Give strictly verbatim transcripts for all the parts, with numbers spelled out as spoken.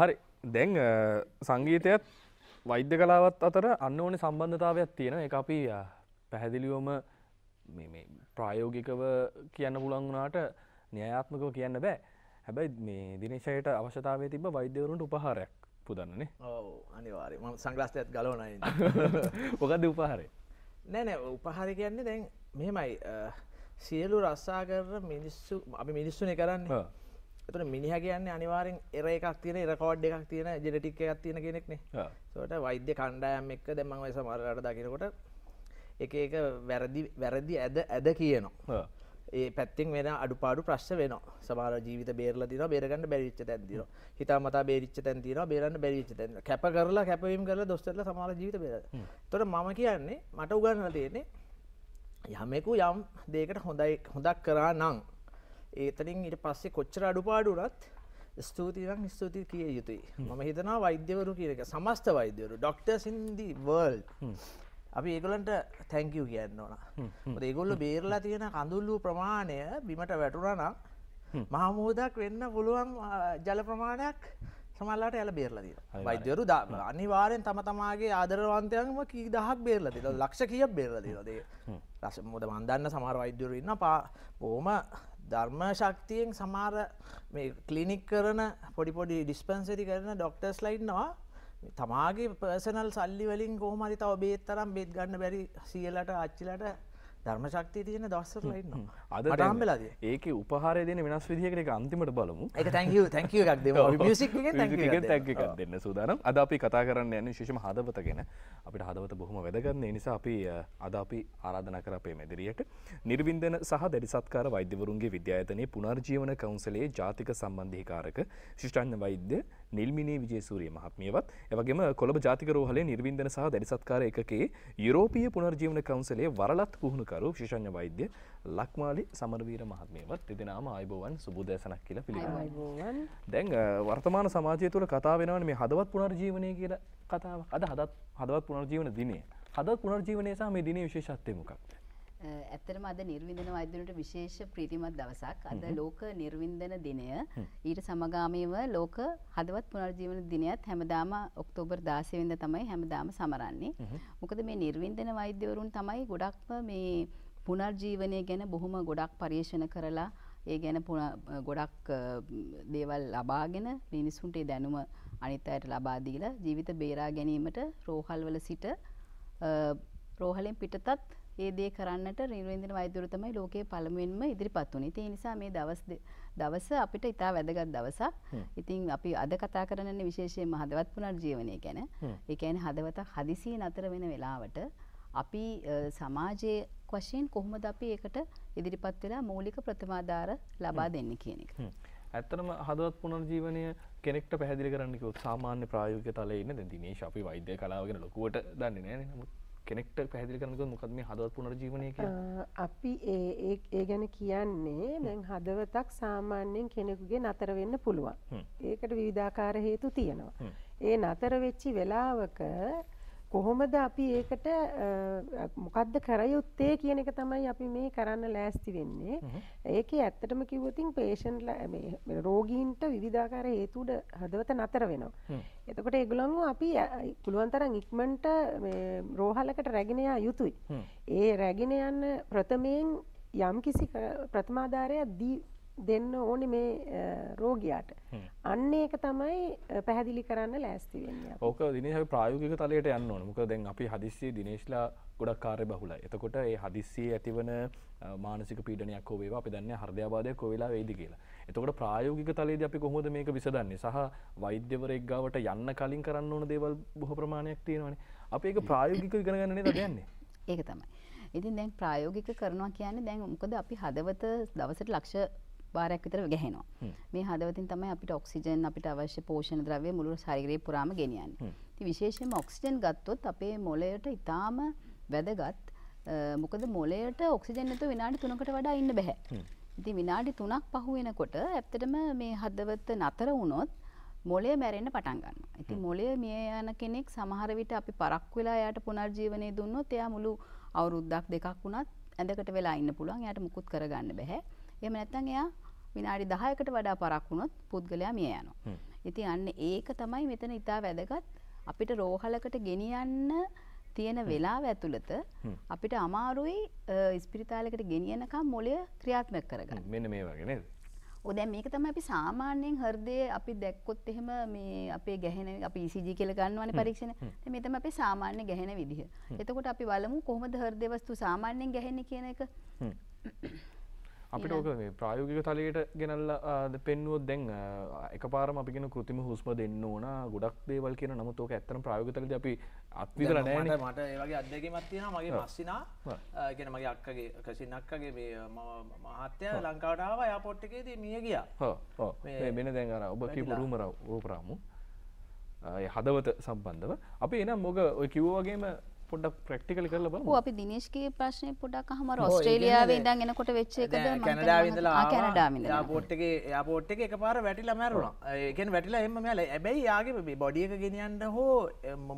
හරි දැන් සංගීතයත් වෛද්‍ය කලාවත් අතර අන්න ඕනේ සම්බන්ධතාවයක් තියෙනවා. ඒක අපි පැහැදිලිවම මේ මේ ප්‍රායෝගිකව කියන්න පුළුවන් වුණාට න්‍යායාත්මකව කියන්න බෑ. හැබැයි මේ දිනේෂයට අවශ්‍යතාවය තිබ්බ වෛද්‍යවරුන්ට උපහාරයක් පුදන්නනේ. ඔව් අනිවාර්යයෙන් මම සංග්ලාස්ටයත් ගලවනවා ඉන්නේ. මොකද්ද උපහාරය? නෑ නෑ උපහාරය කියන්නේ දැන් මෙහෙමයි සියලු රසාකර මිනිස්සු අපි මිනිස්සුනේ කරන්නේ. එතන මිනිහා කියන්නේ අනිවාර්යෙන් එර එකක් තියෙන එර කෝඩ් එකක් තියෙන ජෙනටික් එකක් තියෙන කෙනෙක්නේ. ඒකට වෛද්‍ය කණ්ඩායම් එක්ක දැන් මම ඔය සමහරලාට දකිනකොට එක එක වැරදි වැරදි ඇද ඇද කියනවා. ඒ පැත්තෙන් වෙන අඩුපාඩු ප්‍රශ්න වෙනවා. සමහර ජීවිත බේරලා දිනවා බේරගන්න බැරිච්ච තැන් දිනවා. හිතාමතා බේරිච්ච තැන් දිනවා බේරන්න බැරිච්ච තැන් දිනවා. කැප කරලා කැපවීම කරලා දොස්තරලා සමහර ජීවිත බේරලා. ඒතකොට මම කියන්නේ මට උගන්වලා තියෙන්නේ යමෙකු යම් දෙයකට හොඳයි හොඳක් කරා නම් ඒතනින් ඊට පස්සේ කොච්චර අඩුපාඩු වුණත් ස්තුතියි නම් ස්තුතියි කිය යුතුයි. මම හිතනවා වෛද්‍යවරු කියන එක සමස්ත වෛද්‍යවරු ඩොක්ටර්ස් in the world අපි ඒගොල්ලන්ට thank you කියන්න ඕන. මොකද ඒගොල්ලෝ බේරලා තියෙන කඳුළු ප්‍රමාණය බිමට වැටුණා නම් මහ මොහොතක් වෙන්න පුළුවන් ජල ප්‍රමාණයක් සමහරලාට එයාලා බේරලා තියෙනවා. වෛද්‍යවරු අනිවාර්යෙන් තම තමාගේ ආදරවන්තයන්ම කී දහයක් බේරලා තියෙනවා. ලක්ෂ කීයක් බේරලා තියෙනවද? ඒක මොකද මම දන්න සමහර වෛද්‍යවරු ඉන්නවා බොහොම ධර්ම ශක්තියෙන් සමහර මේ ක්ලිනික් කරන පොඩි පොඩි ඩිස්පෙන්සරි කරන ඩොක්ටර්ස්ලා ඉන්නවා තමාගේ පර්සනල් සල්ලි වලින් කොහොම හරි තව බේත් තරම් බේත් ගන්න බැරි සීයලට අච්චිලට ධර්ම ශක්තිය තියෙන දොස්තරලා ඉන්නවා. මට හම්බෙලා තියෙනවා. ඒකේ උපහාරය දෙන්නේ වෙනස් විදිහකට. ඒක අන්තිමට බලමු. ඒක thank you thank you එකක් දෙමු. අපි මියුසික් එකෙන් thank you එකක් දෙන්න සූදානම්. අද අපි කතා කරන්න යන්නේ විශේෂම හදවත ගැන. අපිට හදවත බොහොම වැදගත්. ඒ නිසා අපි අද අපි ආරාධනා කර අපේ මෙදිරියට නිර්වින්දන සහ දැඩි සත්කාර වෛද්‍යවරුන්ගේ විද්‍යායතනයේ පුනර්ජීවන කවුන්සලයේ ජාතික සම්බන්ධීකාරක ශිෂ්ටාංග වෛද්‍ය නිල්මිනේ විජේසූරිය මහත්මියවත් එවැගේම කොළඹ ජාතික රෝහලේ නිර්වින්දන සහ දැඩිසත්කාර ඒකකයේ යුරෝපීය පුනර්ජීවන කවුන්සිලයේ වරලත් පුහුණුකරු විශේෂඥ වෛද්‍ය ලක්මාලි සමරවීර මහත්මියවත් දෙදෙනාම ආයුබෝවන් සුබෝදෑසනක් කියලා පිළිගන්නවා. දැන් වර්තමාන සමාජය තුළ කතා වෙනවනේ මේ හදවත් පුනර්ජීවනය කියලා කතාව. අද හදවත් හදවත් පුනර්ජීවන දිනය. හදවත් පුනර්ජීවනය සහ මේ දිනයේ විශේෂත්වය මොකක්ද? ඇත්තටම අද නිර්වින්දන වෛද්‍යවරුන්ට විශේෂ ප්‍රීතිමත් දවසක්. අද ලෝක නිර්වින්දන දිනය. ඊට සමගාමීව ලෝක හදවත් පුනර්ජීවන දිනයත් හැමදාම ඔක්තෝබර් දාසය වෙනිදා තමයි හැමදාම සමරන්නේ. මොකද මේ නිර්වින්දන වෛද්‍යවරුන් තමයි ගොඩක්ම මේ පුනර්ජීවනය ගැන බොහොම ගොඩක් පරිශන කරලා ඒ ගැන ගොඩක් දේවල් ලබාගෙන මිනිසුන්ට ඒ දැනුම අනිත් අයට ලබා දීලා ජීවිත බේරා ගැනීමට රෝහල්වල සිට රෝහලෙන් පිටතත් ඒ දේ කරන්නට නිර්වින්දන වෛද්‍යවරු තමයි ලෝකයේ පළමුවෙන්ම ඉදිරිපත් වුනේ. ඒ නිසා මේ දවස් දවස අපිට ඉතා වැදගත් දවසක්. ඉතින් අපි අද කතා කරන්නේ විශේෂයෙන්ම හදවත් පුනර්ජීවනය ගැන. ඒ කියන්නේ හදවතක් හදිසියෙන් අතර වෙන වෙලාවට අපි සමාජයේ වශයෙන් කොහොමද අපි ඒකට ඉදිරිපත් වෙලා මූලික ප්‍රතිමාදාර ලබා දෙන්නේ කියන එක. ඇත්තටම හදවත් පුනර්ජීවනය කෙනෙක්ට පැහැදිලි කරන්න කිව්වොත් සාමාන්‍ය ප්‍රායෝගික තලයේ ඉන්න දැන් දිනේෂ් අපි වෛද්‍ය කලාව ගැන ලොකුවට දන්නේ නැහැ නේ. නමුත් කෙනෙක්ට පැහැදිලි කරන්න මොකක්ද මේ හදවත් පුනර්ජීවනය කියන්නේ? අපි ඒ ඒ ගැන කියන්නේ දැන් හදවතක් සාමාන්‍යයෙන් කෙනෙකුගේ නතර වෙන්න පුළුවන්. ඒකට විවිධාකාර හේතු තියෙනවා. ඒ නතර වෙච්ච වෙලාවක කොහොමද අපි ඒකට මොකද්ද කරයුත්තේ කියන එක තමයි අපි මේ කරන්න ලෑස්ති වෙන්නේ. ඒකේ ඇත්තටම කිව්වොත් patient මේ රෝගීන්ට විවිධාකාර හේතු උඩ හදවත නතර වෙනවා. එතකොට ඒගොල්ලන්ව අපි පුළුවන් තරම් ඉක්මනට මේ රෝහලකට රැගෙන යා යුතුයි. ඒ රැගෙන යන ප්‍රථමයෙන් යම්කිසි ප්‍රථමාධාරයක් දී දෙන්න ඕනේ මේ රෝගියාට. අන්න ඒක තමයි පැහැදිලි කරන්න ලෑස්ති වෙන්නේ. ඕක දිනේෂ් අපි ප්‍රායෝගික තලයට යන්න ඕනේ. මොකද දැන් අපි හදිස්සියේ දිනේෂ්ලා ගොඩක් කාර්ය බහුලයි. එතකොට ඒ හදිස්සියේ ඇතිවන මානසික පීඩනයක් හෝ වේවා අපි දන්නේ හෘදයාබාධයක් හෝ වෙලා වෙයිද කියලා. එතකොට ප්‍රායෝගික තලයේදී අපි කොහොමද මේක විසඳන්නේ? සහ වෛද්‍යවරයෙක් ගාවට යන්න කලින් කරන්න ඕන දේවල් බොහෝ ප්‍රමාණයක් තියෙනවානේ. අපි ඒක ප්‍රායෝගිකව ඉගෙන ගන්න නේද යන්නේ? ඒක තමයි. ඉතින් දැන් ප්‍රායෝගික කරනවා කියන්නේ දැන් මොකද අපි හදවත දවසට ලක්ෂ වාරයක් විතර ගැහෙනවා. මේ හදවතින් තමයි අපිට ඔක්සිජන් අපිට අවශ්‍ය පෝෂණ ද්‍රව්‍ය මුළු ශරීරය පුරාම ගෙනියන්නේ. ඉතින් විශේෂයෙන්ම ඔක්සිජන් ගත්තොත් අපේ මොළයට ඉතාම වැදගත්. මොකද මොළයට ඔක්සිජන් නැතුව විනාඩි තුනකට වඩා ඉන්න බෑ. ඉතින් විනාඩි තුනක් පහු වෙනකොට ඇත්තටම මේ හදවත නතර වුණොත් මොළය මැරෙන්න පටන් ගන්නවා. ඉතින් මොළය මිය යන කෙනෙක් සමහර විට අපි පරක්කු වෙලා එයාට පුනර්ජීවනය දුන්නොත් එයා මුළු අවුරුද්දක් දෙකක් වුණත් ඇඳකට වෙලා ඉන්න පුළුවන්. එයාට මුකුත් කරගන්න බෑ. එහෙම නැත්නම් එයා විනාඩි දහයකට වඩා පරක් වුණොත් පුද්ගලයා මිය යනවා. ඉතින් අන්න ඒක තමයි මෙතන ඉතා වැදගත්. අපිට රෝහලකට ගෙනියන්න තියෙන වෙලාව ඇතුළත අපිට අමාරුයි ඉස්පිරිතාලයකට ගෙනියනකම් මොළය ක්‍රියාත්මක කරගන්න. මෙන්න මේ වගේ නේද? ඔය දැන් මේක තමයි අපි සාමාන්‍යයෙන් හෘදය අපි දැක්කොත් එහෙම මේ අපේ ගැහෙන අපි E C G කියලා ගන්නවනේ පරීක්ෂණ. දැන් මේ තමයි අපේ සාමාන්‍ය ගැහෙන විදිහ. එතකොට අපි බලමු කොහොමද හෘද වස්තු සාමාන්‍යයෙන් ගැහෙන්නේ කියන එක. අපිට ඕක මේ ප්‍රායෝගික තලයට ගෙනල්ලා පෙන්නුවොත් දැන් එකපාරම අපි කියන કૃතිම හුස්ම දෙන්න ඕන ගොඩක් දේවල් කියන නමුත් ඕක ඇත්තටම ප්‍රායෝගික තලදී අපි අත්විඳලා නැහැ නේ. මට ඒ වගේ අත්දැකීමක් තියෙනවා මගේ මස්සිනා ඒ කියන්නේ මගේ අක්කගේ කසින් අක්කගේ මේ මහත්තයා ලංකාවට ආවා එයාපෝට් එකේදී මිය ගියා. ඔව් ඔව් මේ මෙන්න දැන් අර ඔබ කියපු රූමර රූපරාමු ඒ හදවත සම්බන්ධව අපි එනම් මොක ඔය කිව්වා වගේම පොඩ්ඩක් ප්‍රැක්ටිකල් කරලා බලමු. ඔව් අපි දිනේෂ්ගේ ප්‍රශ්නේ පොඩ්ඩක් අහමර ඕස්ට්‍රේලියාවේ ඉඳන් එනකොට වෙච්ච එකද මම කැනඩාවේ ඉඳලා ආ කැනඩාවේ ඉඳලා එයාපෝට් එකේ එයාපෝට් එකේ එකපාර වැටිලා මැරුණා. ඒ කියන්නේ වැටිලා එහෙම මම හැබැයි යාගේ මේ බොඩි එක ගෙනියන්න හෝ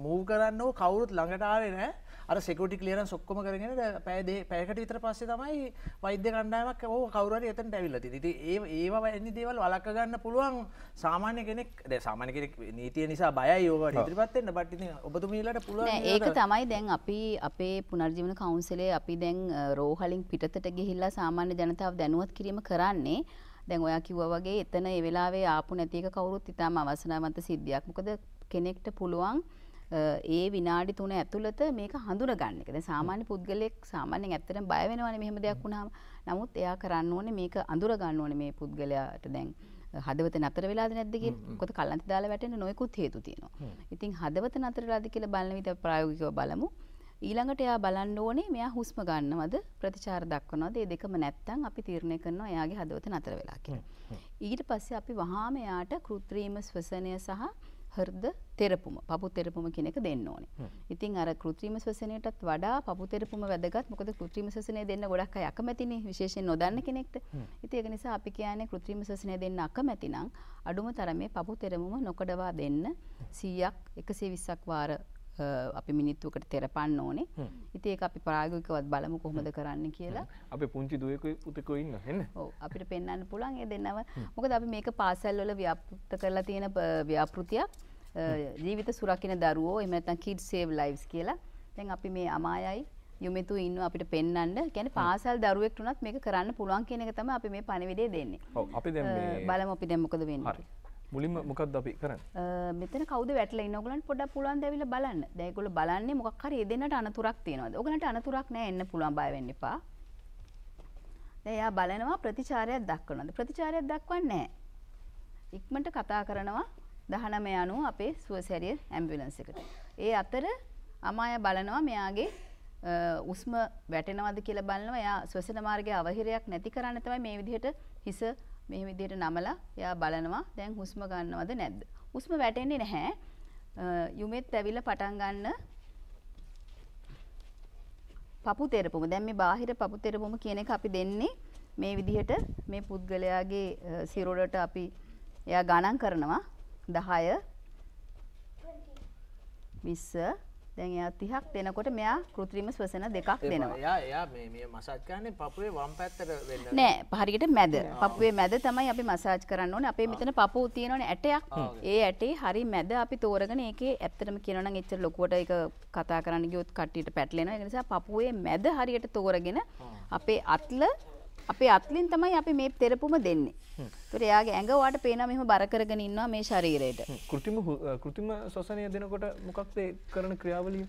මූව් කරන්න හෝ කවුරුත් ළඟට ආවේ නැහැ. අර security clearance ඔක්කොම කරගෙන පැය පැයකට විතර පස්සේ තමයි වෛද්‍ය කණ්ඩායමක් ඕ කවුරු හරි එතනට ඇවිල්ලා තියෙන්නේ. ඉතින් ඒ ඒවා එන්නේ දේවල් වළක්ව ගන්න පුළුවන් සාමාන්‍ය කෙනෙක් දැන් සාමාන්‍ය කෙනෙක් නීතිය නිසා බයයි ඕකට ඉදිරිපත් වෙන්න. බට් ඉතින් ඔබතුමීලාට පුළුවන් නේද? ඒක තමයි දැන් අපි අපේ පුනර්ජීවන කවුන්සිලේ අපි දැන් රෝහලින් පිටතට ගිහිල්ලා සාමාන්‍ය ජනතාව දැනුවත් කිරීම කරන්නේ. දැන් ඔයා කිව්වා වගේ එතන ඒ වෙලාවේ ආපු නැති එක කවුරුත් ඉතාම අවසනාවන්ත සිද්ධියක්. මොකද කෙනෙක්ට පුළුවන් ඒ විනාඩි තුන ඇතුළත මේක හඳුනගන්න එක. දැන් සාමාන්‍ය පුද්ගලෙක් සාමාන්‍යයෙන් ඇත්තටම බය වෙනවනේ මෙහෙම දෙයක් වුණාම. නමුත් එයා කරන්න ඕනේ මේක අඳුරගන්න ඕනේ මේ පුද්ගලයාට දැන් හදවත නතර වෙලාද නැද්ද කියලා. මොකද කල්ලන්ති දාලා වැටෙන්න නොයෙකුත් හේතු තියෙනවා. ඉතින් හදවත නතර වෙලාද කියලා බලන විදිහ ප්‍රායෝගිකව බලමු. ඊළඟට එයා බලන්න ඕනේ මෙයා හුස්ම ගන්නවද ප්‍රතිචාර දක්වනවද? මේ දෙකම නැත්තම් අපි තීරණය කරනවා එයාගේ හදවත නතර වෙලා කියලා. ඊට පස්සේ අපි වහාම එයාට කෘත්‍රිම ශ්වසනය සහ හෘද තෙරපුම පපු තෙරපුම කියන එක දෙන්න ඕනේ. ඉතින් අර કૃත්‍රිම ශ්වසනයටත් වඩා පපු තෙරපුම වැදගත්. මොකද કૃත්‍රිම ශ්වසනය දෙන්න ගොඩක් අය අකමැතිනේ විශේෂයෙන් නොදන්න කෙනෙක්ට. ඉතින් ඒක නිසා අපි කියන්නේ કૃත්‍රිම ශ්වසනය දෙන්න අකමැති නම් අඩුම තරමේ පපු තෙරපුම නොකඩවා දෙන්න සීයක් එකසිය විස්සක් වාර අපි මිනිත්තුවකට තෙරපන්න ඕනේ. ඉතින් ඒක අපි ප්‍රායෝගිකවත් බලමු කොහොමද කරන්න කියලා. අපි පුංචි දුවෙකුයි පුතෙකෝ ඉන්නවා නේද? ඔව් අපිට පෙන්වන්න පුළුවන් ඒ දෙන්නව. මොකද අපි මේක පාසල් වල ව්‍යාපෘත කරලා තියෙන ව්‍යාපෘතියක්. ජීවිත සුරකින්න දරුවෝ එහෙම නැත්නම් kids save lives කියලා. දැන් අපි මේ අමායයි යුමිතු ඉන්න අපිට පෙන්වන්න. කියන්නේ පාසල් දරුවෙක් වුණත් මේක කරන්න පුළුවන් කියන එක තමයි අපි මේ පණිවිඩය දෙන්නේ. ඔව් අපි දැන් මේ බලමු අපි දැන් මොකද වෙන්නේ. හරි. මුලින්ම මොකද්ද අපි කරන්නේ? මෙතන කවුද වැටලා ඉන්නේ? ඔයගලන්ට පොඩ්ඩක් පුළුවන් ද ඇවිල්ලා බලන්න. දැන් ඒගොල්ලෝ බලන්නේ මොකක් හරි දෙන්නට අනතුරක් තියනවාද? ඔයගලන්ට අනතුරක් නැහැ එන්න පුළුවන් බය වෙන්න එපා. දැන් එයා බලනවා ප්‍රතිචාරයක් දක්වනවාද? ප්‍රතිචාරයක් දක්වන්නේ නැහැ. ඉක්මනට කතා කරනවා දහනම යනුව අපේ සුවසැරිය ඇම්බියුලන්ස් එකට. ඒ අතර අමාය බලනවා මෙයාගේ උස්ම වැටෙනවද කියලා බලනවා. එයා ශ්වසන මාර්ගයේ අවහිරයක් නැති කරන්න තමයි මේ විදිහට හිස මේ විදිහට නමලා එයා බලනවා දැන් හුස්ම ගන්නවද නැද්ද. හුස්ම වැටෙන්නේ නැහැ. යුමෙත් ඇවිල්ලා පටන් ගන්න පපු තෙරපුම. දැන් මේ බාහිර පපු තෙරපුම කියන එක අපි දෙන්නේ මේ විදිහට මේ පුද්ගලයාගේ සිරුරට අපි එයා ගණන් කරනවා. දහය විස්ස දැන් එයා තිහක් දෙනකොට මෙයා કૃත්‍රිම ශ්වසන දෙකක් දෙනවා. එයා එයා මේ මේ මසාජ් කරන්නේ පපුවේ වම් පැත්තට වෙන්න නෑ. හරියට මැද. පපුවේ මැද තමයි අපි මසාජ් කරන්න ඕනේ. අපේ මෙතන පපුව තියෙනවනේ ඇටයක්. ඒ ඇටේ හරි මැද අපි තෝරගෙන ඒකේ ඇත්තටම කියනවා නම් එච්චර ලොකුවට ඒක කතා කරන්න ගියොත් කට්ටියට පැටලෙනවා. ඒ නිසා පපුවේ මැද හරියට තෝරගෙන අපේ අත්ල අපේ අත්ලින් තමයි අපි මේ තෙරපුම දෙන්නේ. ඒතර එයාගේ ඇඟ ඔයාට පේනවා මෙහෙම බර කරගෙන ඉන්නවා මේ ශරීරයට. કૃතිම કૃතිම ශ්වසනය දෙනකොට මොකක්ද ඒ කරන ක්‍රියාවලිය?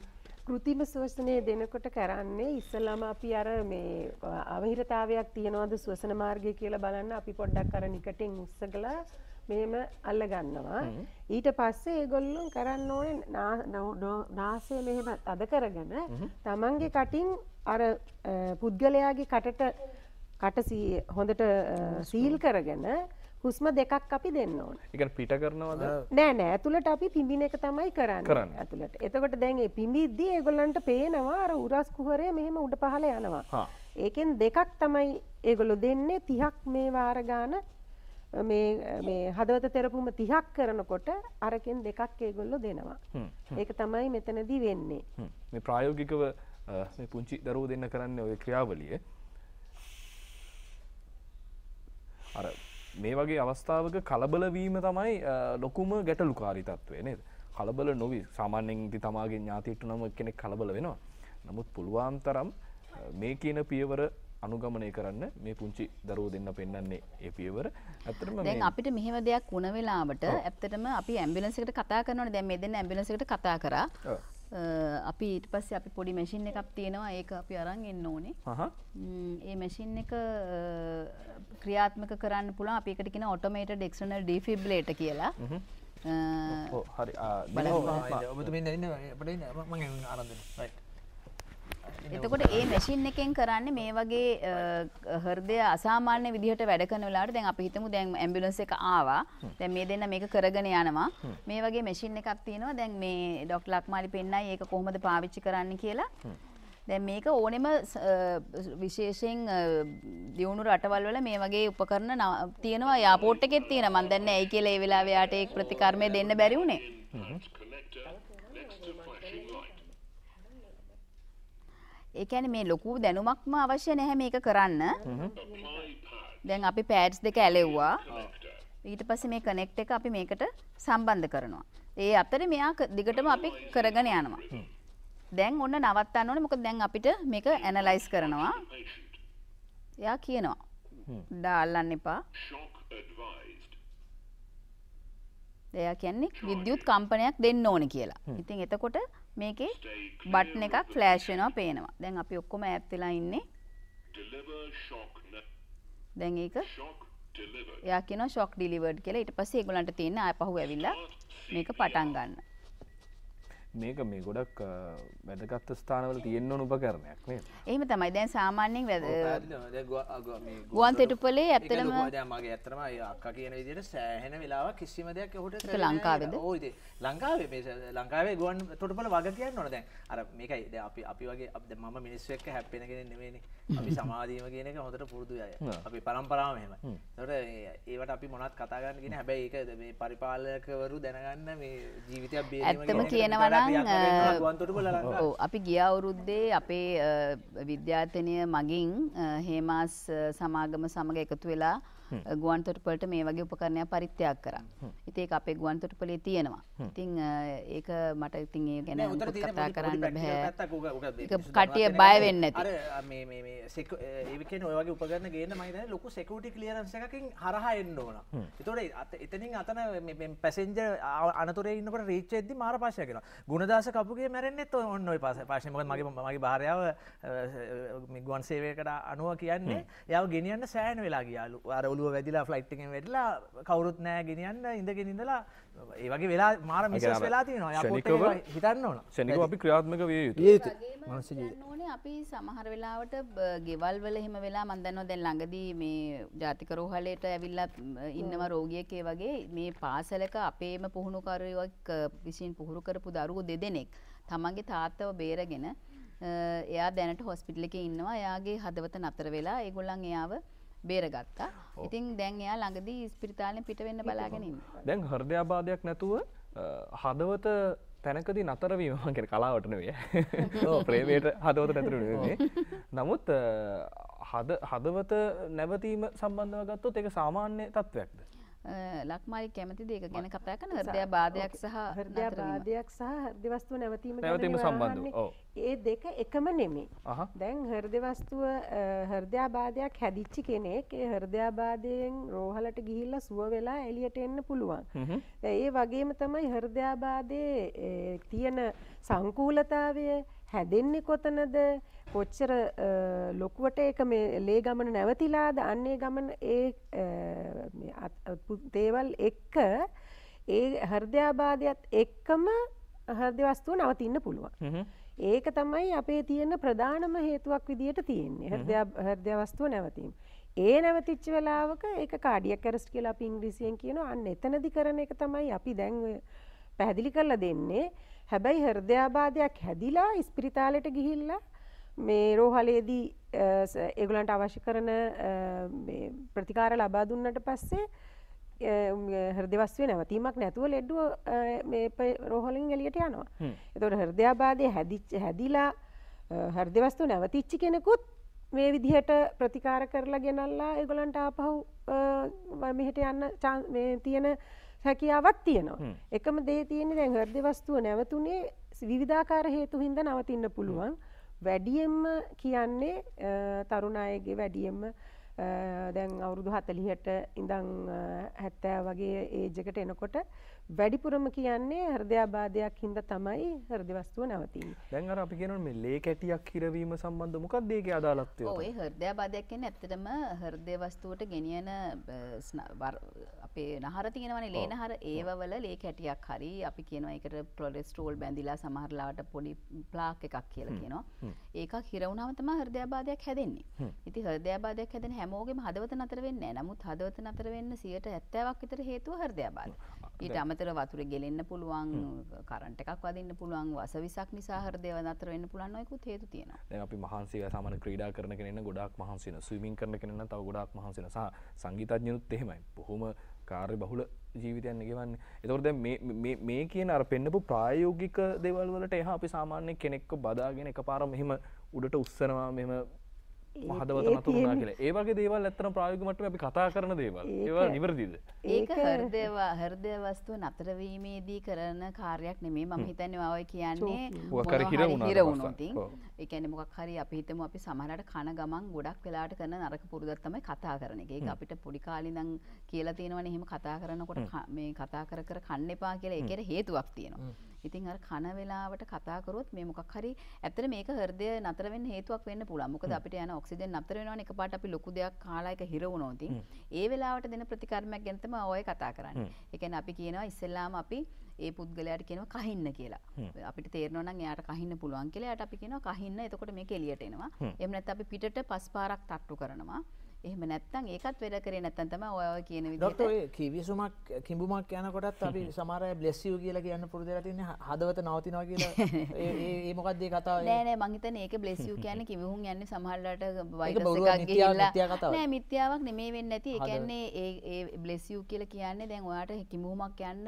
કૃතිම ශ්වසනය දෙනකොට කරන්නේ ඉස්සලාම අපි අර මේ අවහිරතාවයක් තියනවාද ශ්වසන මාර්ගය කියලා බලන්න අපි පොඩ්ඩක් අර නිකටින් උස්සගලා මෙහෙම අල්ල ගන්නවා. ඊට පස්සේ ඒගොල්ලෝ කරන්න ඕනේ නාසය මෙහෙම තද කරගෙන තමන්ගේ කටින් අර පුද්ගලයාගේ කටට කට හොඳට සීල් කරගෙන හුස්ම දෙකක් අපි දෙන්න ඕන. ඒ කියන්නේ පිට කරනවද? නෑ නෑ ඇතුළට අපි පිඹින එක තමයි කරන්නේ. ඇතුළට. එතකොට දැන් මේ පිඹිද්දී ඒගොල්ලන්ට පේනවා අර උරස් කුහරය මෙහෙම උඩ පහළ යනවා. ඒකෙන් දෙකක් තමයි ඒගොල්ලෝ දෙන්නේ තිහක් මේ වාර ගාන මේ මේ හදවත තෙරපුම තිහක් කරනකොට අරකින් දෙකක් ඒගොල්ලෝ දෙනවා. ඒක තමයි මෙතනදී වෙන්නේ. මේ ප්‍රායෝගිකව මේ පුංචි දරුවෝ දෙන්න කරන්නේ ওই ක්‍රියාවලිය. අර මේ වගේ අවස්ථාවක කලබල වීම තමයි ලොකුම ගැටලුකාරී තත්ත්වය නේද? කලබල නොවි සාමාන්‍යයෙන් ඉතින් තමාගේ ඥාතියෙක්ට නම් කෙනෙක් කලබල වෙනවා. නමුත් පුළුවන් තරම් මේ කියන පියවර අනුගමනය කරන්න මේ පුංචි දරුවෝ දෙන්න පෙන්නන්නේ ඒ පියවර. ඇත්තටම මේ දැන් අපිට මෙහෙම දෙයක් වුණ වෙලාවට ඇත්තටම අපි ඇම්බියුලන්ස් එකට කතා කරනවනේ. දැන් මේ දෙන්න ඇම්බියුලන්ස් එකට කතා කරා. අපි ඊට පස්සේ අපි පොඩි මැෂින් එකක් තියෙනවා. ඒක අපි අරන් එන්න ඕනේ. හහ. මේ මැෂින් එක ක්‍රියාත්මක කරන්න පුළුවන්. අපි ඒකට කියන ඔටෝමේටඩ් එක්ස්ටර්නල් ඩිෆිබ්‍රිලේටර් කියලා. හ්ම්. ඔව් හරි. ඔබතුමින් ඉන්න අපිට ඉන්න මම ආරම්භ දෙන්න. රයිට්. එතකොට ඒ මැෂින් එකෙන් කරන්නේ මේ වගේ හෘදය අසාමාන්‍ය විදිහට වැඩ කරන වෙලාවට දැන් අපි හිතමු දැන් ඇම්බියුලන්ස් එක ආවා. දැන් මේ දෙන්න මේක කරගෙන යනවා. මේ වගේ මැෂින් එකක් තියෙනවා. දැන් මේ ડોක්ටර් ලක්මාලි පෙන්නයි ඒක කොහොමද පාවිච්චි කරන්න කියලා. දැන් මේක ඕනෙම විශේෂයෙන් දියුණු රටවල් වල මේ වගේ උපකරණ තියෙනවා. එයාපෝට් එකෙත් තියෙනවා. මම දන්නේ ඇයි කියලා ඒ වෙලාවේ යාට ඒ ප්‍රතිකර්මය දෙන්න බැරි වුණේ. ඒ කියන්නේ මේ ලොකු දැනුමක්ම අවශ්‍ය නැහැ මේක කරන්න. දැන් අපි pads දෙක ඇලෙව්වා. ඊට පස්සේ මේ connect එක අපි මේකට සම්බන්ධ කරනවා. ඒ අතරේ මෙයා දිගටම අපි කරගෙන යනවා. දැන් ඔන්න නවත්තන්න ඕනේ. මොකද දැන් අපිට මේක analyze කරනවා. එයා කියනවා. දාල්ලන්න එපා. එයා කියන්නේ විද්‍යුත් කම්පනයක් දෙන්න ඕනේ කියලා. ඉතින් එතකොට මේකේ බටන් එකක් ෆ්ලෑෂ් වෙනවා පේනවා. දැන් අපි ඔක්කොම ඈත් වෙලා ඉන්නේ. දැන් ඒක එයා කියනවා ෂොක් ඩිලිවර්ඩ් කියලා. ඊට පස්සේ ඒගොල්ලන්ට තියෙන ආපහු ඇවිල්ලා මේක පටන් ගන්න. මේක මේ ගොඩක් වැදගත් ස්ථානවල තියෙන උපකරණයක් නේද? එහෙම තමයි. දැන් සාමාන්‍යයෙන් වැද ගුවන් තෙටුපලේ ඇත්තටම දැන් මගේ ඇත්තටම අක්කා කියන විදිහට සෑහෙන වෙලාවක් කිසිම දෙයක් එහොට කරලා ලංකාවේද? ඕ ඉතින් ලංකාවේ මේ ලංකාවේ ගුවන් තෙටුපල වග කියන්න ඕන දැන්. අර මේකයි දැන් අපි අපි වගේ දැන් මම මිනිස්සු එක්ක හැප්පෙන කෙනෙක් නෙමෙයිනේ. අපි සමාධියම කියන එක හොඳට පුරුදුයි අය. අපි පරම්පරාවම එහෙමයි. ඒකට ඒවට අපි මොනවත් කතා ගන්න කියන්නේ හැබැයි ඒක මේ පරිපාලකවරු දැනගන්න මේ ජීවිතයක් බේරීම කියන එක. ඇත්තම අපි ගිය අවුරුද්දේ අපේ විද්‍යාර්ථනය මගින් හේමාස් සමාගම සමග එකතු වෙලා ගුවන් තොටුපළට මේ වගේ උපකරණයක් පරිත්‍යාග කරා. ඉතින් ඒක අපේ ගුවන් තොටුපළේ තියෙනවා. ඉතින් ඒක මට ඉතින් ඒ ගැන කතා කරන්න බෑ. ඒක කට්ටිය බය වෙන්නේ නැති. අර මේ මේ මේ ඒක කියන්නේ ඔය වගේ උපකරණ ගේන්න මම හිතන්නේ ලොකු security clearance එකකින් හරහා එන්න ඕන. ඒතකොට එතනින් අතන මේ passenger අනතුරේ ඉන්නකොට reach වෙද්දි මාර පාෂය කියනවා. ගුණදාස කපුගේ මැරෙන්නෙත් ඔන්න ඔය පාෂය. මොකද මගේ මගේ භාර්යාව මේ ගුවන් සේවයකට අනුව කියන්නේ එයාව ගෙනියන්න සෑහෙන වෙලා ගියාලු. අර වැදිලා ෆ්ලයිට් එකෙන් වැදිලා කවුරුත් නැහැ ගෙනියන්න ඉඳගෙන ඉඳලා ඒ වගේ වෙලා මාර මිසස් වෙලා තියෙනවා. එයාපෝට් එකේ හිතන්න ඕන. ශනිකව අපි ක්‍රියාත්මක විය යුතුයි. මනස ජීවිතේ අපි සමහර වෙලාවට ගෙවල් වල එහෙම වෙලා මම දන්නවා දැන් ළඟදී මේ ජාතික රෝහලේට ඇවිල්ලා ඉන්නවා රෝගියෙක් ඒ වගේ මේ පාසලක අපේම පුහුණුකරුවෙක් විසින් පුහුණු කරපු දරුවෝ දෙදෙනෙක් තමන්ගේ තාත්තව බේරගෙන එයා දැනට හොස්පිටල් එකේ ඉන්නවා. එයාගේ හදවත නතර වෙලා ඒගොල්ලන් එයාව බේරගත්තා. ඉතින් දැන් එයා ළඟදී ස්පිරිතාලෙන් පිට වෙන්න බලාගෙන ඉන්නේ. දැන් හෘදයාබාධයක් නැතුව හදවත තැනකදී නතර වීම මම කියන්නේ කලාවට නෙවෙයි. ඔව් ප්‍රේමයට හදවත නතර වෙන්නේ. නමුත් හද හදවත නැවතීම සම්බන්ධව ගත්තොත් ඒක සාමාන්‍ය තත්වයක්ද? ලක්මාලි කැමතිද ඒක ගැන කතා කරන හෘදයාබාධයක් සහ හෘදයාබාධයක් සහ හෘද වස්තුව නැවතීම ගැන සම්බන්ධව. ඔව්. ඒ දෙක එකම නෙමෙයි. දැන් හෘද වස්තුව හෘදයාබාධයක් හැදිච්ච කෙනෙක් ඒ හෘදයාබාධයෙන් රෝහලට ගිහිල්ලා සුව වෙලා එළියට එන්න පුළුවන්. ඒ වගේම තමයි හෘදයාබාධයේ තියෙන සංකූලතාවය හැදෙන්නේ කොතනද? කොච්චර ලොකුවට ඒක මේ ලේ ගමන නැවතිලාද? අන්නේ ගමන ඒ දේවල් එක්ක ඒ හෘදයාබාධයත් එක්කම හෘද වස්තුව නවතින්න පුළුවන්. ඒක තමයි අපේ තියෙන ප්‍රධානම හේතුවක් විදියට තියෙන්නේ. හෘද හෘද වස්තුව නැවතීම. ඒ නැවතිච්ච වෙලාවක ඒක කාඩියක් ඇරෙස්ට් කියලා අපි ඉංග්‍රීසියෙන් කියනවා. අන්න එතනදි කරන එක තමයි අපි දැන් ඔය පැහැදිලි කරලා දෙන්නේ. හැබැයි හෘදයාබාධයක් හැදිලා ඉස්පිරිතාලෙට ගිහිල්ලා මේ රෝහලේදී ඒගොල්ලන්ට අවශ්‍ය කරන මේ ප්‍රතිකාර ලබා දුන්නට පස්සේ හෘද වස්තුවේ නැවතීමක් නැතුව ලෙඩුව මේ රෝහලෙන් එළියට යනවා. ඒතකොට හෘදයාබාධය හැදිච්ච හැදිලා හෘද වස්තුව නැවතිච්ච කෙනෙකුත් මේ විදිහට ප්‍රතිකාර කරලා ගෙනල්ලා ඒගොල්ලන්ට ආපහු මෙහෙට යන්න මේ තියෙන හැකියාවක් තියෙනවා. එකම දේ තියෙන්නේ දැන් හෘද වස්තුව නැවතුනේ විවිධාකාර හේතු හින්දා නවතින්න පුළුවන්. වැඩියෙන්ම කියන්නේ තරුණ අයගේ වැඩියෙන්ම දැන් අවුරුදු හතළිහට ඉඳන් හැත්තෑ වගේ ඒජ් එකට එනකොට වැඩිපුරම කියන්නේ හෘදයාබාධයක් හින්දා තමයි හෘද වස්තුව නැවතින්නේ. දැන් අර අපි කියනවා මේ ලේ කැටියක් හිරවීම සම්බන්ධ මොකක්ද ඒකේ අදාළත්වය? ඔව් ඒ හෘදයාබාධයක් කියන්නේ ඇත්තටම හෘද වස්තුවට ගෙනියන අපේ නහර තියෙනවනේ ලේ නහර ඒවවල ලේ කැටියක් හරි අපි කියනවා ඒකට කොලෙස්ටරෝල් බැඳිලා සමහර ලාවට පොඩි ප්ලාක් එකක් කියලා කියනවා. ඒකක් හිර වුණාම තමයි හෘදයාබාධයක් හැදෙන්නේ. ඉතින් හෘදයාබාධයක් හැදෙන හැමෝගෙම හදවත නතර වෙන්නේ නැහැ. නමුත් හදවත නතර වෙන්න සියයට හැත්තෑවක් විතර හේතුව හෘදයාබාධය. ඊට අමතරව වතුරේ ගෙලෙන්න පුළුවන්, කරන්ට් එකක් වදින්න පුළුවන්, වසවිසක් නිසා හෘදය නතර වෙන්න පුළුවන් ඔයකුත් හේතු තියෙනවා. දැන් අපි මහන්සිය සාමාන්‍ය ක්‍රීඩා කරන කෙනෙක් නම් ගොඩාක් මහන්සි වෙනවා. ස්විමින් කරන කෙනෙක් නම් තව ගොඩාක් මහන්සි වෙනවා. සහ සංගීතඥයනුත් එහෙමයි. බොහොම කාර්ය බහුල ජීවිතයක් ගෙවන්නේ. ඒතකොට දැන් මේ මේ මේ කියන අර පෙන්නපු ප්‍රායෝගික දේවල් වලට එහා අපි සාමාන්‍ය කෙනෙක්ව බදාගෙන එකපාරම එහෙම උඩට උස්සනවා මෙහෙම හදවත නතර වුණා කියලා. ඒ වගේ දේවල් ඇත්තටම ප්‍රායෝගික මට්ටමේ අපි කතා කරන දේවල්. ඒවා නිවැරදිද? ඒක හෘදය හෘදය වස්තුව නතර වීමේදී කරන කාර්යයක් නෙමෙයි. මම හිතන්නේ ඔයා ඔය කියන්නේ මොකක් හරි හිර වුණා. ඒ කියන්නේ මොකක් හරි අපි හිතමු අපි සමහරකට කන ගමන් ගොඩක් වෙලාවට කරන නරක පුරුද්දක් තමයි කතා කරන එක. ඒක අපිට පොඩි කාලේ ඉඳන් කියලා තියෙනවනේ. එහෙම කතා කරනකොට මේ කතා කර කර කන්න එපා කියලා ඒකේ හේතුවක් තියෙනවා. ඉතින් අර කන වෙලාවට කතා කරුවොත් මේ මොකක් හරි ඇත්තට මේක හෘදය නතර වෙන්න හේතුවක් වෙන්න පුළුවන්. මොකද අපිට යන ඔක්සිජන් නතර වෙනවනේ එකපාරට අපි ලොකු දෙයක් කාලා එක හිර වුණොත්. ඒ වෙලාවට දෙන ප්‍රතිකර්මයක් ගැන තමයි ඔය කතා කරන්නේ. ඒ කියන්නේ අපි කියනවා ඉස්සෙල්ලාම අපි ඒ පුද්ගලයාට කියනවා කහින්න කියලා. අපිට තේරෙනවා නම් එයාට කහින්න පුළුවන් කියලා. එයාට අපි කියනවා කහින්න. එතකොට මේක එළියට එනවා. එහෙම නැත්නම් අපි පිටට පස් පාරක් තට්ටු කරනවා. එහෙම නැත්නම් ඒකත් වැඩ කරේ නැත්නම් තමයි ඔය ඔය කියන විදිහට. ඩොක්ටර් ඔය කිවිසුමක් කිඹුමක් යනකොටත් අපි සමහර අය බ්ලෙස් යූ කියලා කියන්න පුරුදු වෙලා තින්නේ. හදවත නවතිනවා කියලා. ඒ ඒ මොකක්ද ඒ කතාව? නෑ නෑ මං හිතන්නේ ඒක බ්ලෙස් යූ කියන්නේ කිඹුහුන් යන්නේ සමහර ලාට වෛරස් එකක් ගිහිල්ලා. නෑ මිත්‍යාවක් නෙමෙයි වෙන්නේ නැති. ඒ කියන්නේ ඒ ඒ බ්ලෙස් යූ කියලා කියන්නේ දැන් ඔයාට කිඹුහුමක් යන්න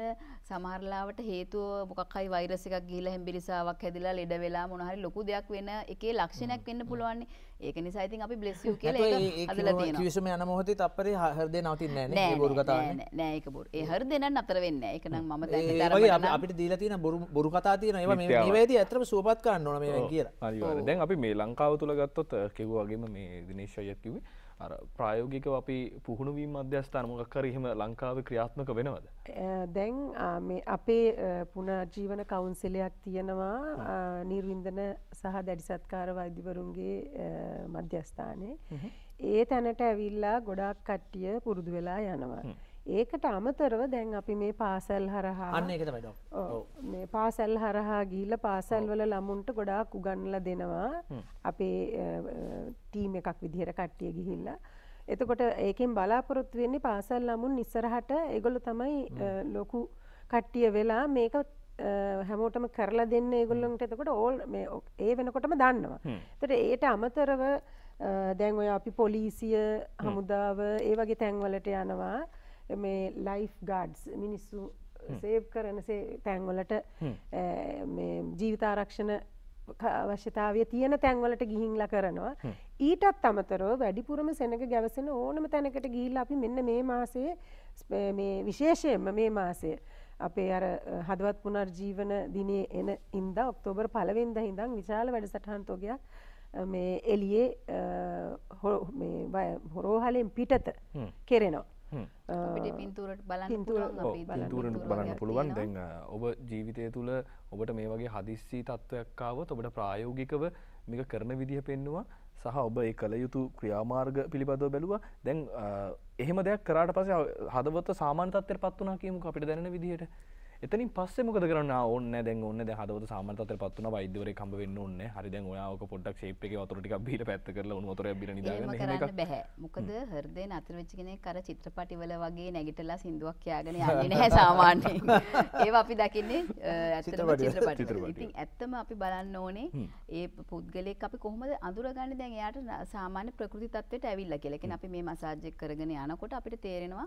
සමහර ලාවට හේතුව මොකක් හරි වෛරස් එකක් ගිහිල්ලා හෙම්බිරිසාවක් හැදිලා ලෙඩ වෙලා මොන හරි ලොකු දෙයක් වෙන එකේ ලක්ෂණයක් වෙන්න පුළුවන්. ඒක නිසා ඉතින් අපි බ්ලෙස් යූ කියලා ඒක හදලා තියෙනවා. කිවිසුම යන මොහොතේ තප්පරේ හෘදේ නවතින්නේ නැහැ නේ. බොරු කතාවක් නේ. නෑ නෑ ඒක බොරු. ඒ හෘදේ නම් නතර වෙන්නේ නැහැ. ඒක නම් මම දැන් හිතාරම නෑ. අපි අපිට දීලා තියෙන බොරු බොරු කතා තියෙනවා. ඒවා මේ මේවැදී ඇත්තටම සුවපත් කරන්න ඕන මේවා කියලා. හරියට. දැන් අපි මේ ලංකාව තුල ගත්තොත් කිව්වා වගේම මේ දිනේෂ් අයියා කිව්වේ අර ප්‍රායෝගිකව අපි පුහුණු වීම මධ්‍යස්ථාන මොකක් හරි එහෙම ලංකාවේ ක්‍රියාත්මක වෙනවද? දැන් මේ අපේ පුනර්ජීවන කවුන්සිලයක් තියෙනවා නිර්වින්දන සහ දැඩිසත්කාර වෛද්‍යවරුන්ගේ මධ්‍යස්ථානයේ. ඒ තැනට ඇවිල්ලා ගොඩාක් කට්ටිය පුරුදු වෙලා යනවා. ඒකට අමතරව දැන් අපි මේ පාසල් හරහා අන්න ඒක තමයි ඩොක්. ඔව් මේ පාසල් හරහා ගිහිල්ලා පාසල් වල ළමුන්ට ගොඩාක් උගන්වලා දෙනවා. අපේ ටීම් එකක් විදිහට කට්ටිය ගිහිල්ලා. එතකොට ඒකෙන් බලාපොරොත්තු වෙන්නේ පාසල් ළමුන් ඉස්සරහට ඒගොල්ලෝ තමයි ලොකු කට්ටිය වෙලා මේක හැමෝටම කරලා දෙන්න ඒගොල්ලන්ට. එතකොට ඕල් මේ ඒ වෙනකොටම දන්නවා. එතකොට ඒට අමතරව දැන් ඔය අපි පොලිසිය හමුදාව ඒ වගේ තැන්වලට යනවා මේ ලයිෆ් ගාඩ්ස් මිනිස්සු සේව් කරන තැන්වලට මේ ජීවිත ආරක්ෂණ අවශ්‍යතාවය තියෙන තැන්වලට ගිහින්ලා කරනවා. ඊටත් අමතරව වැඩිපුරම සෙනඟ ගැවසෙන ඕනම තැනකට ගිහිල්ලා අපි මෙන්න මේ මාසයේ මේ විශේෂයෙන්ම මේ මාසයේ අපේ අර හදවත් පුනර්ජීවන දිනේ එන ඉඳා ඔක්තෝබර් පළවෙනිදා ඉඳන් විශාල වැඩසටහන් තෝගයක් මේ එළියේ මේ හොරෝහලෙන් පිටත කෙරෙනවා. අපිට පින්තූරට බලන්න පුළුවන් බලන්න පුළුවන්. දැන් ඔබ ජීවිතය තුළ ඔබට මේ වගේ හදිස්සි තත්ත්වයක් ආවොත් ඔබට ප්‍රායෝගිකව මේක කරන විදිහ පෙන්නවා සහ ඔබ ඒ කළ යුතු ක්‍රියාමාර්ග පිළිබඳව බැලුවා. දැන් එහෙම දෙයක් කරාට පස්සේ හදවත සාමාන්‍ය තත්ත්වයට පත් වුණා කියමුකෝ අපිට දැනෙන විදිහට. එතනින් පස්සේ මොකද කරන්න ඕනේ? නැහැ දැන් ඕනේ දැන් හදවත සාමාන්‍ය තත්ත්වයට පත් වුණා වෛද්‍යවරයෙක් හම්බ වෙන්න ඕනේ. හරි දැන් ඔයා ඔක පොඩ්ඩක් ෂේප් එකේ වතුර ටිකක් බීලා පැත්ත කරලා උණු වතුරයක් බීලා නිදාගන්න එහෙම එකක් බෑ. මොකද හෘදේ නතර වෙච්ච කෙනෙක් අර චිත්‍රපටි වල වගේ නැගිටලා සින්දුවක් කියාගෙන යන්නේ නැහැ සාමාන්‍යයෙන්. ඒවා අපි දකින්නේ ඇත්තටම චිත්‍රපටි. ඉතින් ඇත්තම අපි බලන්න ඕනේ ඒ පුද්ගලෙක් අපි කොහොමද අඳුරගන්නේ දැන් එයාට සාමාන්‍ය ප්‍රകൃති තත්ත්වයට ඇවිල්ලා කියලා. ඒ කියන්නේ අපි මේ මසාජ් එක කරගෙන යනකොට අපිට තේරෙනවා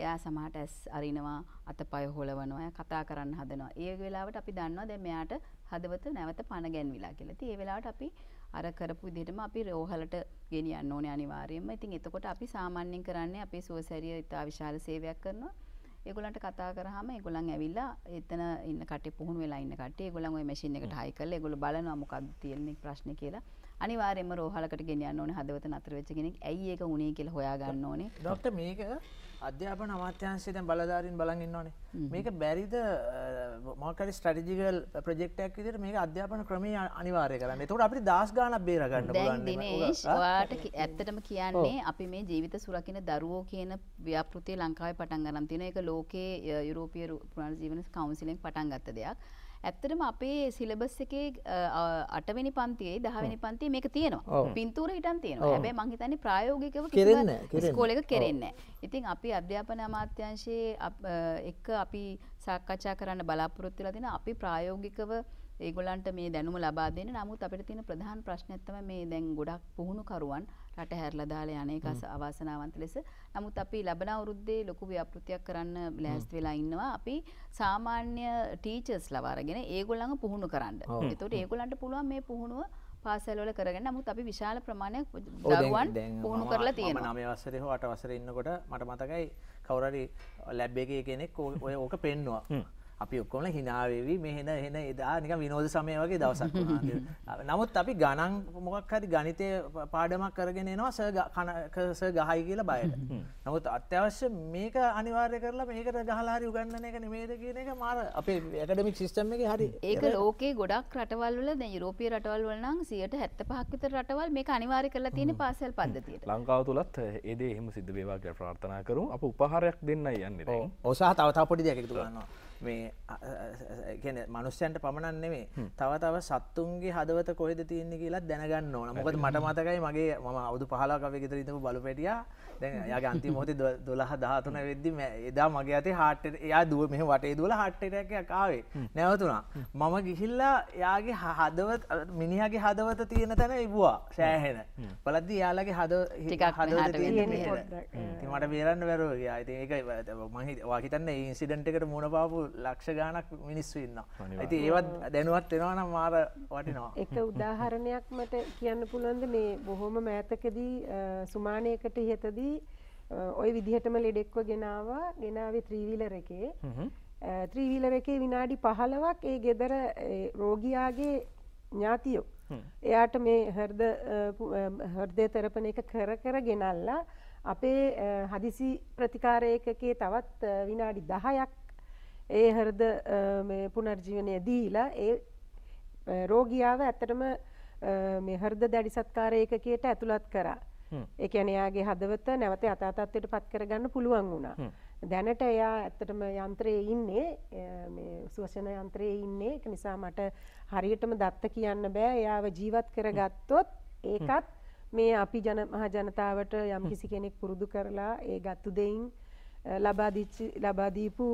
එයා සමහරට ඇස් අරිනවා, අතපය හොලවනවා, එයා කතා කරන්න හදනවා. ඒ වෙලාවට අපි දන්නවා දැන් මෙයාට හදවත නැවත පණ ගැන්විලා කියලා. ඉතින් ඒ වෙලාවට අපි අර කරපු විදිහටම අපි රෝහලට ගෙනියන්න ඕනේ අනිවාර්යයෙන්ම. ඉතින් එතකොට අපි සාමාන්‍යයෙන් කරන්නේ අපේ සුවසැරිය ඉතා විශාල සේවයක් කරනවා. ඒගොල්ලන්ට කතා කරාම ඒගොල්ලන් ඇවිල්ලා එතන ඉන්න කට්ටිය පුහුණු වෙලා ඉන්න කට්ටිය ඒගොල්ලන් ওই මැෂින් එකට හයි කරලා ඒගොල්ලෝ බලනවා මොකක්ද තියෙන්නේ ප්‍රශ්නේ කියලා. අනිවාර්යයෙන්ම රෝහලකට ගෙනියන්න ඕනේ හදවත නතර වෙච්ච කෙනෙක්. ඇයි ඒක වුනේ කියලා හොයා ගන්න ඕනේ. ડોක්ටර් මේක අධ්‍යාපන අමාත්‍යාංශය දැන් බලධාරීන් බලන් ඉන්නෝනේ. මේක බැරිද මොකක් හරි ස්ට්‍රැටජිකල් ප්‍රොජෙක්ට් එකක් විදිහට මේක අධ්‍යාපන ක්‍රමයේ අනිවාර්ය කරන්න. එතකොට අපිට දාස් ගාණක් බේර ගන්න පුළුවන් නේද? ඔයාට ඇත්තටම කියන්නේ අපි මේ ජීවිත සුරකින්න දරුවෝ කියන ව්‍යාපෘතිය ලංකාවේ පටන් ගන්න තියෙන එක ලෝකයේ යුරෝපීය පුනර්ජීවන කවුන්සිලෙන් පටන් ගත්ත දෙයක්. ඇත්තටම අපේ සිලබස් එකේ අට වෙනි පන්තියේ දහ වෙනි පන්තියේ මේක තියෙනවා. පින්තූර හිටන් තියෙනවා. හැබැයි මම හිතන්නේ ප්‍රායෝගිකව කිසිම ඉස්කෝලේ එක කෙරෙන්නේ නැහැ. ඉතින් අපි අධ්‍යාපන අමාත්‍යාංශයේ එක්ක අපි සාකච්ඡා කරන්න බලාපොරොත්තු වෙලා තියෙනවා. අපි ප්‍රායෝගිකව ඒගොල්ලන්ට මේ දැනුම ලබා දෙන්න. නමුත් අපිට තියෙන ප්‍රධාන ප්‍රශ්නයක් තමයි මේ දැන් ගොඩක් පුහුණු කරුවන් රට හැරලා දාලා යන එක අවාසනාවන්ත ලෙස. නමුත් අපි ලබන අවුරුද්දේ ලොකු ව්‍යාපෘතියක් කරන්න ලෑස්ති වෙලා ඉන්නවා. අපි සාමාන්‍ය ටීචර්ස්ලා වරගෙන ඒගොල්ලන්ව පුහුණු කරන්න. ඒතකොට ඒගොල්ලන්ට පුළුවන් මේ පුහුණුව පාසල් වල කරගෙන. නමුත් අපි විශාල ප්‍රමාණයක් දරුවන් පුහුණු කරලා තියෙනවා. නවය වසරේ හෝ අට වසරේ ඉන්නකොට මට මතකයි කවුරු හරි ලැබ් එකේ කෙනෙක් ඔය ඕක පෙන්නවා. අපි ඔක්කොම හිනාවේවි මේ හෙන හෙන එදා නිකන් විනෝද සමය වගේ දවසක් වුණා. නමුත් අපි ගණන් මොකක් හරි ගණිතය පාඩමක් කරගෙන එනවා සර් ගහයි කියලා බයද. නමුත් අත්‍යවශ්‍ය මේක අනිවාර්ය කරලා මේකට ගහලා හරි උගන්වන එක නෙමෙයිද කියන එක මාර අපේ ඇකඩමික් සිස්ටම් එකේ හරි. ඒක ලෝකේ ගොඩක් රටවල් වල දැන් යුරෝපීය රටවල් වල නම් සියයට හැත්තෑ පහක් විතර රටවල් මේක අනිවාර්ය කරලා තියෙන පාසල් පද්ධතියට. ලංකාව තුලත් ඒ දේ එහෙම සිද්ධ වේවා කියලා ප්‍රාර්ථනා කරමු. අප උපහාරයක් දෙන්නයි යන්නේ දැන්. ඔව් සහ තව තව පොඩි දෙයක් එකතු කරනවා. මේ කියන්නේ මනුස්සයන්ට පමණක් නෙමෙයි තව තව සත්තුන්ගේ හදවත කොහෙද තියෙන්නේ කියලා දැනගන්න ඕන. මොකද මට මතකයි මගේ මම අවුරුදු පහලක අපි ගෙදර ඉඳපු බලුපැටියා දැන් එයාගේ අන්තිම මොහොතේ දොළහ දහතුන වෙද්දි එදා මගේ අතේ heart එක එයා දුව මෙහෙ වටේ දුවලා heart attack එකක් ආවේ. නැවතුණා. මම ගිහිල්ලා එයාගේ හදවත මිනිහාගේ හදවත තියෙන තැන ඉබුවා සෑහෙන. බලද්දි එයාලගේ හදවත හදවත තියෙන්නේ මෙහෙ. ඉතින් මට බේරන්න බැරුව ගියා. ඉතින් ඒක මම හිතන්නේ මේ ඉන්සිඩන්ට් එකට මුණ පාවපු ලක්ෂ ගානක් මිනිස්සු ඉන්නවා. ඉතින් ඒවත් දැනුවත් වෙනවා නම් මාර වටිනවා. එක උදාහරණයක් මට කියන්න පුළුවන්ද මේ බොහොම මෑතකදී සුමානයකට ඉහෙතදී ওই විදිහටම ලෙඩෙක්ව ගෙනාවා. ගෙනාවේ ත්‍රිවිලර් එකේ. ත්‍රිවිලර් එකේ විනාඩි පහළොවක් ඒ ගෙදර රෝගියාගේ ඥාතියෝ එයාට මේ හෘද හෘදේ තෙරපණ එක කර කර ගෙනල්ලා අපේ හදිසි ප්‍රතිකාර ඒකකයේ තවත් විනාඩි දහයක් ඒ හෘද පුනර්ජීවනය දීලා ඒ රෝගියාව ඇත්තටම මේ හෘද දැඩි සත්කාර ඒකකයට ඇතුළත් කරා. ඒ කියන්නේ එයාගේ හදවත නැවත යථා තත්ත්වයට පත් කරගන්න පුළුවන් වුණා. දැනට එයා ඇත්තටම යන්ත්‍රයේ ඉන්නේ මේ ශ්වසන යන්ත්‍රයේ ඉන්නේ. ඒක නිසා මට හරියටම දත්ත කියන්න බෑ. එයාව ජීවත් කරගත්තොත් ඒකත් මේ අපි ජන මහ ජනතාවට යම්කිසි කෙනෙක් පුරුදු කරලා ඒ ගත්තු දෙයින් ලබා දීච්චි ලබා දීපු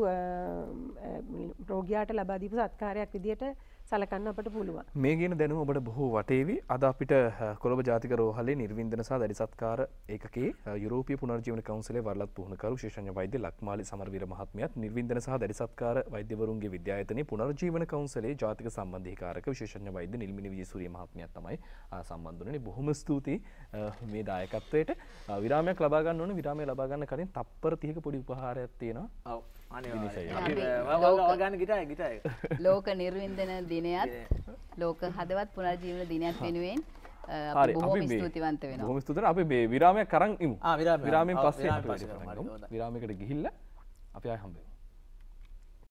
රෝගියාට ලබා දීපු සත්කාරයක් විදියට සලකන්න අපට පුළුවන්. මේ කියන දැනුම ඔබට බොහෝ වටේවි. අද අපිට කොළඹ ජාතික රෝහලේ නිර්වින්දන සහ දැඩි සත්කාර ඒකකයේ යුරෝපීය පුනර්ජීවන කවුන්සිලයේ වරලත් පුහුණුකරු විශේෂඥ වෛද්‍ය ලක්මාලි සමරවීර මහත්මියත් නිර්වින්දන සහ දැඩි සත්කාර වෛද්‍යවරුන්ගේ විද්‍යායතනයේ පුනර්ජීවන කවුන්සිලයේ ජාතික සම්බන්ධීකාරක විශේෂඥ වෛද්‍ය නිල්මිණි විජේසූරිය මහත්මියත් තමයි සම්බන්ධ වුණේ. බොහොම ස්තුතියි මේ දායකත්වයට. විරාමයක් ලබා ගන්න ඕනේ. විරාමය ලබා ගන්න කලින් තප්පර තිහක පොඩි උපහාරයක් තියෙනවා. ඔව් අනේ ලෝක නිර්වින්දන දිනයත් ලෝක හදවත් පුනර්ජීවන දිනයත් වෙනුවෙන් අපි බොහොම ස්තුතිවන්ත වෙනවා. බොහොම ස්තුතියි. අපි මේ විරාමයක් කරන් ඉමු. ආ විරාමයෙන් පස්සේ විරාමයකට ගිහිල්ලා අපි ආයෙ හම්බෙමු.